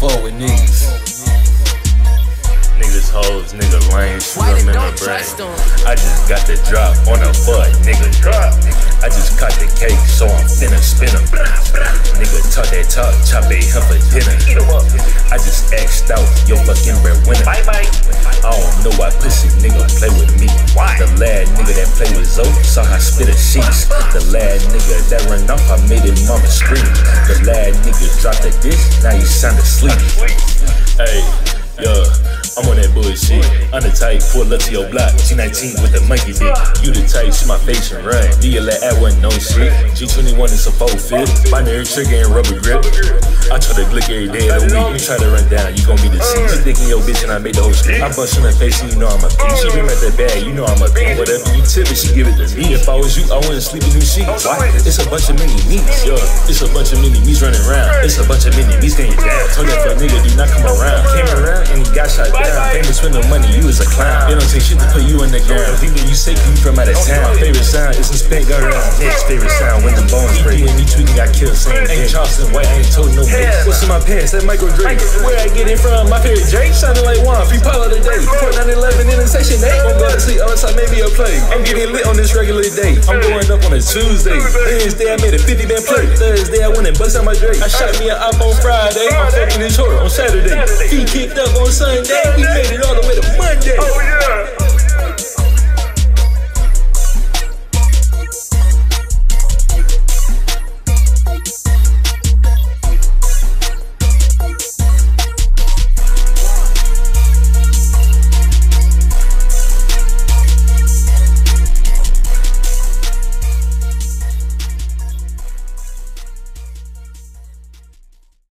fuck with niggas. Niggas hoes, nigga lame, shoot them in the brain. I just got the drop on a bud, nigga drop. I just caught the cake, so I'm finna spin em. Nigga talk that talk, chop it up for dinner. Eat em up. I just axed out your fucking red winner. Bye bye. I don't know why pussy nigga play with me. Why? The lad nigga that play with Zoe saw her spit her sheets. The lad nigga that ran off, I made his mama scream. The lad nigga dropped the dish, now you sound asleep. Hey, yeah. I'm on that bullshit. I'm the type, pull up to your block. G19 with the monkey dick. You the type, shoot my face and run. DLA at wasn't no shit. G21 is a 4-5. Binary trigger and rubber grip. I try to glick every day of the week. You try to run down, you gon' be deceived. You thinking your bitch and I made the whole script. I bust in her face and you know I'm a bitch. She dream at the bag, you know I'm a bitch. Whatever you tip it, she give it to me. If I was you, I wouldn't sleep in new sheets. Why? It's a bunch of mini me's, yo. It's a bunch of mini me's running around. It's a bunch of mini me's getting down. Told that fuck nigga, do not come around. Came around and he got shot down. Famous for no money, you is a clown. They don't take shit to put you in the ground. People you say you from out of town. Favorite sound is this big around. Next favorite sound when the bones break. And me tweaking got killed saying ain't Charleston White, ain't told no bitch. What's in my pants? That Michael Drake. Where I get it from? My favorite Drake sounding like one. Free Polo today. 4911 in the section 8. Won't go to sleep unless I maybe a play. I'm getting lit on this regular day. I'm going up on a Tuesday. Wednesday I made a 50-band play. Thursday I went and bust out my Drake. I shot me an op on Friday. I'm fucking this horror on Saturday. He kicked up on Sunday. We made it all the way to Monday. Oh yeah.